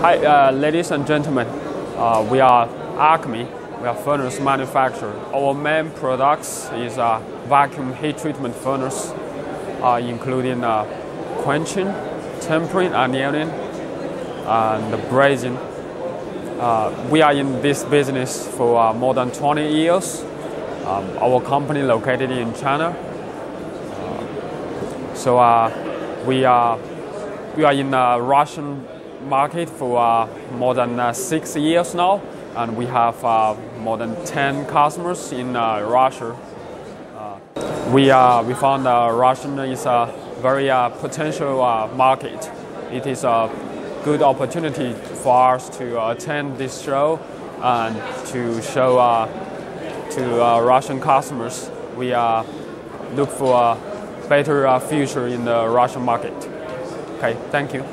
Hi, ladies and gentlemen. We are ACME. We are furnace manufacturer. Our main products is a vacuum heat treatment furnace, including quenching, tempering, annealing, and the brazing. We are in this business for more than 20 years. Our company located in China. We are in Russian market for more than 6 years now, and we have more than 10 customers in Russia. We found Russian is a very potential market. It is a good opportunity for us to attend this show and to show to Russian customers. We look for a better future in the Russian market. Okay, thank you.